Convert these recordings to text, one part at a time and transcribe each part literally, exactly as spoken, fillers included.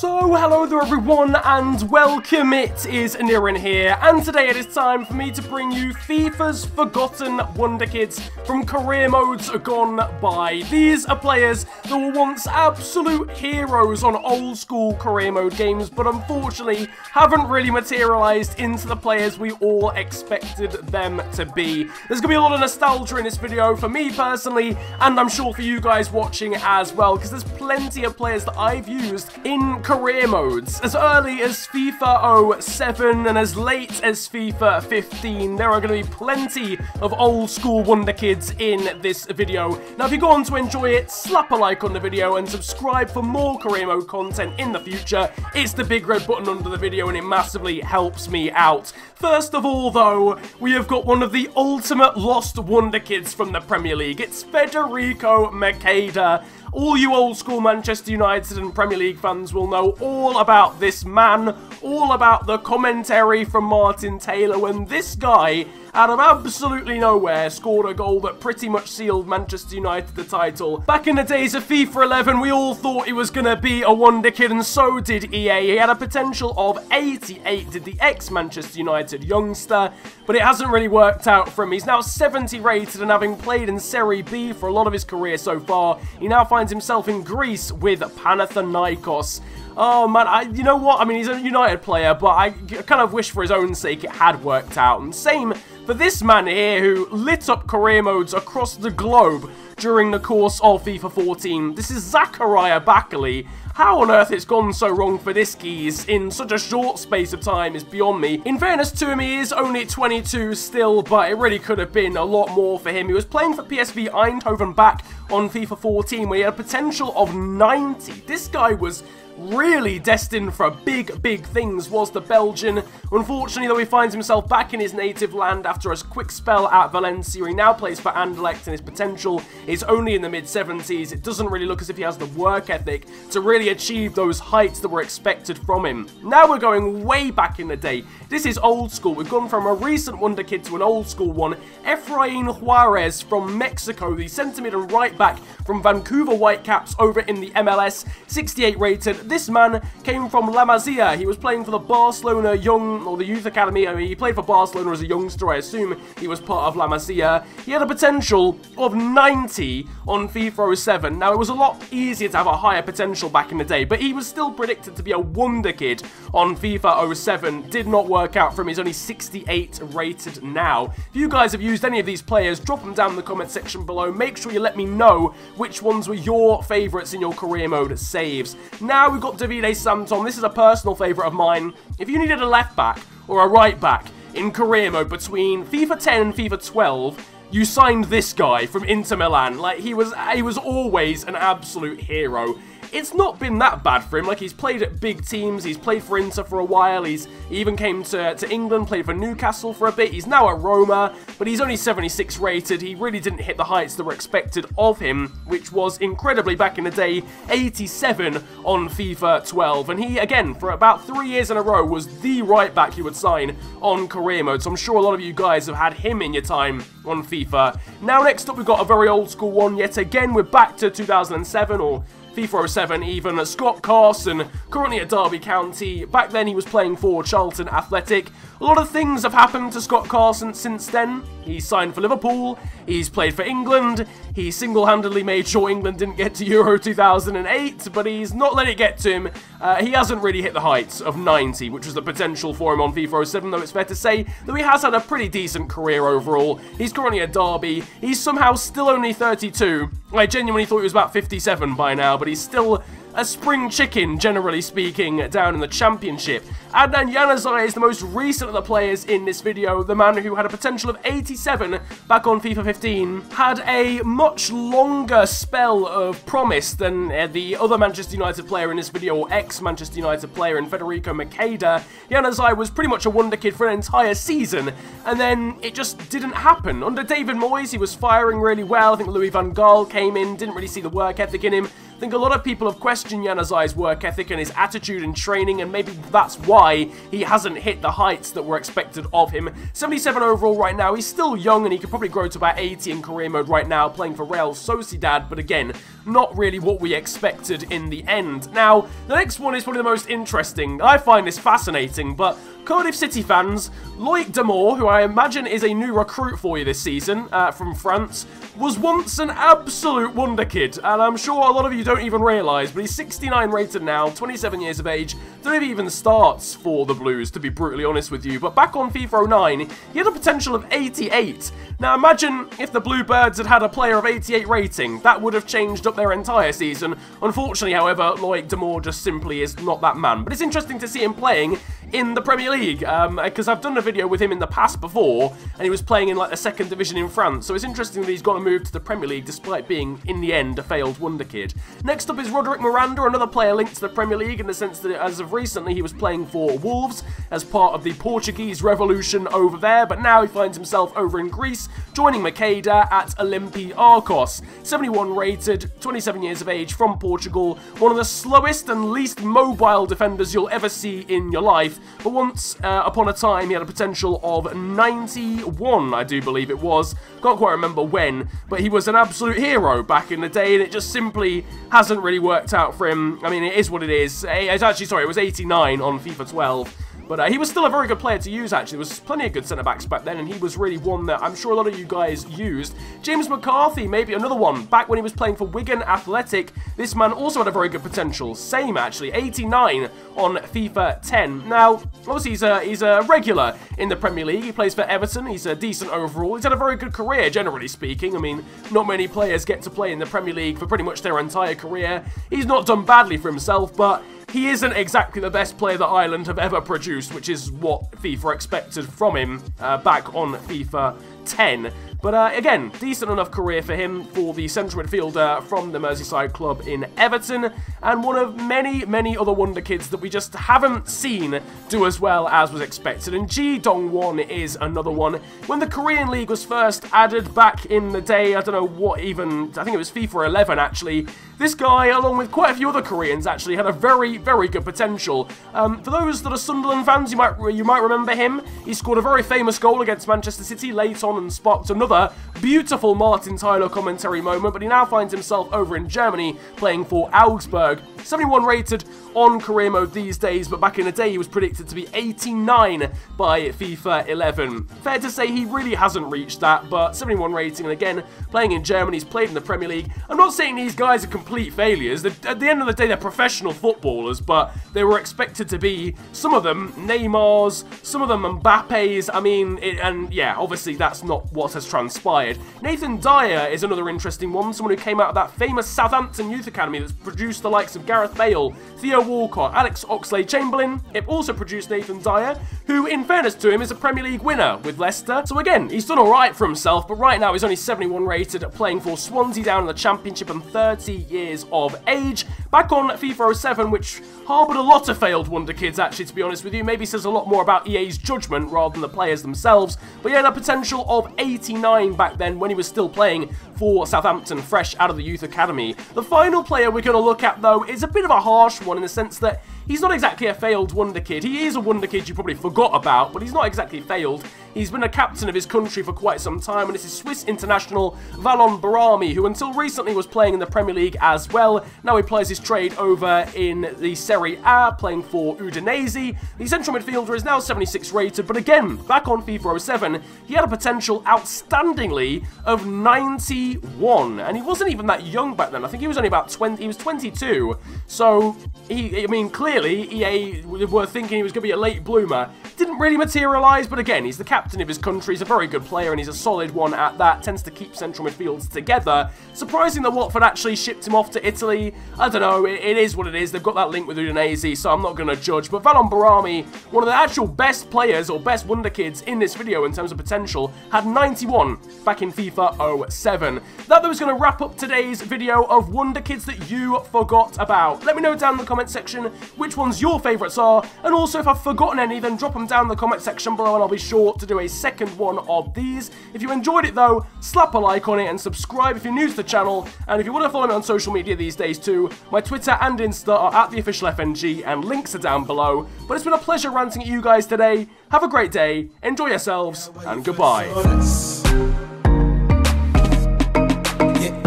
So hello there everyone and welcome, it is Nirin here, and today it is time for me to bring you FIFA's forgotten wonder kids from career modes gone by. These are players that were once absolute heroes on old school career mode games, but unfortunately haven't really materialised into the players we all expected them to be. There's going to be a lot of nostalgia in this video for me personally, and I'm sure for you guys watching as well, because there's plenty of players that I've used in career modes. As early as FIFA oh seven and as late as FIFA fifteen, there are going to be plenty of old school wonder kids in this video. Now if you go on to enjoy it, slap a like on the video and subscribe for more career mode content in the future. It's the big red button under the video and it massively helps me out. First of all though, we have got one of the ultimate lost wonder kids from the Premier League. It's Federico Macheda. All you old school Manchester United and Premier League fans will know all about this man, all about the commentary from Martin Taylor when this guy, out of absolutely nowhere, scored a goal that pretty much sealed Manchester United the title. Back in the days of FIFA eleven, we all thought he was going to be a wonder kid, and so did E A. He had a potential of eighty-eight, did the ex-Manchester United youngster, but it hasn't really worked out for him. He's now seventy rated, and having played in Serie B for a lot of his career so far, he now finds himself in Greece with Panathinaikos. Oh man, I, you know what, I mean he's a United player, but I kind of wish for his own sake it had worked out. And same for this man here who lit up career modes across the globe during the course of FIFA fourteen. This is Zakaria Bakkali. How on earth it's gone so wrong for this geese in such a short space of time is beyond me. In fairness to him, he is only twenty-two still, but it really could have been a lot more for him. He was playing for P S V Eindhoven back on FIFA fourteen where he had a potential of ninety. This guy was really destined for big, big things, was the Belgian. Unfortunately though, he finds himself back in his native land after a quick spell at Valencia. He now plays for Anderlecht and his potential is only in the mid seventies. It doesn't really look as if he has the work ethic to really achieve those heights that were expected from him. Now we're going way back in the day. This is old school. We've gone from a recent wonder kid to an old school one. Efrain Juarez from Mexico, the centre mid and right back from Vancouver Whitecaps over in the M L S, sixty-eight rated. This man came from La Masia. He was playing for the Barcelona Young, or the Youth Academy. I mean, he played for Barcelona as a youngster. I assume he was part of La Masia. He had a potential of ninety on FIFA oh seven. Now, it was a lot easier to have a higher potential back in the day, but he was still predicted to be a wonder kid on FIFA oh seven. Did not work out for him. He's only sixty-eight rated now. If you guys have used any of these players, drop them down in the comment section below. Make sure you let me know which ones were your favourites in your career mode saves. Now, we've got Davide Santon. This is a personal favourite of mine. If you needed a left back or a right back in career mode between FIFA ten and FIFA twelve, you signed this guy from Inter Milan. Like, he was he was always an absolute hero. It's not been that bad for him. Like, he's played at big teams, he's played for Inter for a while, he's he even came to, to England, played for Newcastle for a bit, he's now at Roma, but he's only seventy-six rated. He really didn't hit the heights that were expected of him, which was incredibly, back in the day, eighty-seven on FIFA twelve, and he, again, for about three years in a row, was the right back you would sign on career mode, so I'm sure a lot of you guys have had him in your time on FIFA. Now, next up, we've got a very old school one yet again. We're back to two thousand seven, or FIFA oh seven even. Scott Carson, currently at Derby County. Back then he was playing for Charlton Athletic. A lot of things have happened to Scott Carson since then. He signed for Liverpool, he's played for England, he single-handedly made sure England didn't get to Euro two thousand eight, but he's not let it get to him. Uh, he hasn't really hit the heights of ninety, which was the potential for him on FIFA oh seven, though it's fair to say that he has had a pretty decent career overall. He's currently at Derby, he's somehow still only thirty-two. I genuinely thought he was about fifty-seven by now, but he's still a spring chicken, generally speaking, down in the Championship. Adnan Yanazai is the most recent of the players in this video, the man who had a potential of eighty-seven back on FIFA fifteen, had a much longer spell of promise than uh, the other Manchester United player in this video, or ex-Manchester United player in Federico Macheda. Yanazai was pretty much a wonder kid for an entire season, and then it just didn't happen. Under David Moyes, he was firing really well. I think Louis van Gaal came in, didn't really see the work ethic in him. I think a lot of people have questioned Januzaj's work ethic and his attitude and training, and maybe that's why he hasn't hit the heights that were expected of him. seventy-seven overall right now, he's still young and he could probably grow to about eighty in career mode right now, playing for Real Sociedad, but again, not really what we expected in the end. Now, the next one is probably the most interesting. I find this fascinating, but Cardiff City fans, Loic Damore, who I imagine is a new recruit for you this season uh, from France, was once an absolute wonder kid, and I'm sure a lot of you don't even realise, but he's sixty-nine rated now, twenty-seven years of age, don't know if he even starts for the Blues, to be brutally honest with you, but back on FIFA oh nine, he had a potential of eighty-eight. Now imagine if the Bluebirds had had a player of eighty-eight rating, that would have changed up their entire season. Unfortunately, however, Loic Damore just simply is not that man, but it's interesting to see him playing in the Premier League, because um, I've done a video with him in the past before, and he was playing in like the second division in France, so it's interesting that he's got to move to the Premier League despite being, in the end, a failed wonder kid. Next up is Roderick Miranda, another player linked to the Premier League in the sense that as of recently he was playing for Wolves as part of the Portuguese revolution over there, but now he finds himself over in Greece, joining Macheda at Olympiacos. seventy-one rated, twenty-seven years of age, from Portugal, one of the slowest and least mobile defenders you'll ever see in your life. But once uh, upon a time, he had a potential of ninety-one, I do believe it was. Can't quite remember when, but he was an absolute hero back in the day, and it just simply hasn't really worked out for him. I mean, it is what it is. It's actually, sorry, it was eighty-nine on FIFA twelve. But uh, he was still a very good player to use, actually. There was plenty of good centre-backs back then, and he was really one that I'm sure a lot of you guys used. James McCarthy, maybe another one. Back when he was playing for Wigan Athletic, this man also had a very good potential. Same, actually. eighty-nine on FIFA ten. Now, obviously, he's a, he's a regular in the Premier League. He plays for Everton. He's a decent overall. He's had a very good career, generally speaking. I mean, not many players get to play in the Premier League for pretty much their entire career. He's not done badly for himself, but he isn't exactly the best player that Ireland have ever produced, which is what FIFA expected from him uh, back on FIFA ten. But uh, again, decent enough career for him for the central midfielder from the Merseyside club in Everton, and one of many, many other wonder kids that we just haven't seen do as well as was expected. And Ji Dong-won is another one. When the Korean League was first added back in the day, I don't know what even, I think it was FIFA eleven actually, this guy, along with quite a few other Koreans actually, had a very, very good potential. Um, for those that are Sunderland fans, you might, you might remember him. He scored a very famous goal against Manchester City late on and sparked another beautiful Martin Taylor commentary moment, but he now finds himself over in Germany playing for Augsburg. seventy-one rated on career mode these days, but back in the day he was predicted to be eighty-nine by FIFA eleven. Fair to say he really hasn't reached that, but seventy-one rating, and again, playing in Germany, he's played in the Premier League. I'm not saying these guys are complete failures. They're, at the end of the day, they're professional footballers, but they were expected to be, some of them, Neymar's, some of them Mbappe's, I mean, it, and yeah, obviously that's not what has transpired. Nathan Dyer is another interesting one, someone who came out of that famous Southampton Youth Academy that's produced the likes of Gareth Bale, Theo Walcott, Alex Oxlade-Chamberlain. It also produced Nathan Dyer, who, in fairness to him, is a Premier League winner with Leicester. So again, he's done alright for himself, but right now he's only seventy-one rated, playing for Swansea down in the Championship and thirty years of age. Back on FIFA oh seven, which harboured a lot of failed wonder kids, actually, to be honest with you. Maybe says a lot more about E A's judgement rather than the players themselves. But he had a potential of eighty-nine back then when he was still playing for Southampton, fresh out of the Youth Academy. The final player we're going to look at, though, is a bit of a harsh one in the sense that he's not exactly a failed wonder kid. He is a wonder kid you probably forgot about, but he's not exactly failed. He's been a captain of his country for quite some time, and this is Swiss international Valon Barami, who until recently was playing in the Premier League as well. Now he plays his trade over in the Serie A, playing for Udinese. The central midfielder is now seventy-six rated, but again, back on FIFA oh seven, he had a potential outstandingly of ninety-one, and he wasn't even that young back then. I think he was only about twenty, he was twenty-two, so he, I mean, clearly E A were thinking he was going to be a late bloomer. Didn't really materialise, but again, he's the captain of his country. He's a very good player, and he's a solid one at that, tends to keep central midfields together. Surprising that Watford actually shipped him off to Italy. I don't know, it, it is what it is. They've got that link with Udinese, so I'm not going to judge, but Valon Barami, one of the actual best players, or best wonder kids in this video in terms of potential, had ninety-one back in FIFA oh seven. That was going to wrap up today's video of wonder kids that you forgot about. Let me know down in the comment section which ones your favourites are, and also if I've forgotten any, then drop them down the comment section below and I'll be sure to do a second one of these. If you enjoyed it though, slap a like on it and subscribe if you're new to the channel. And if you want to follow me on social media these days too, my Twitter and Insta are at the official F N G and links are down below. But it's been a pleasure ranting at you guys today. Have a great day, enjoy yourselves, and goodbye. Yeah,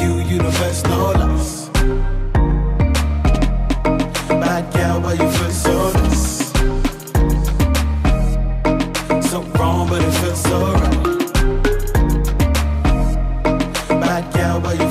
you, you the best, no loss. My girl, why you feel so nice? So wrong, but it feels so right. My girl, why you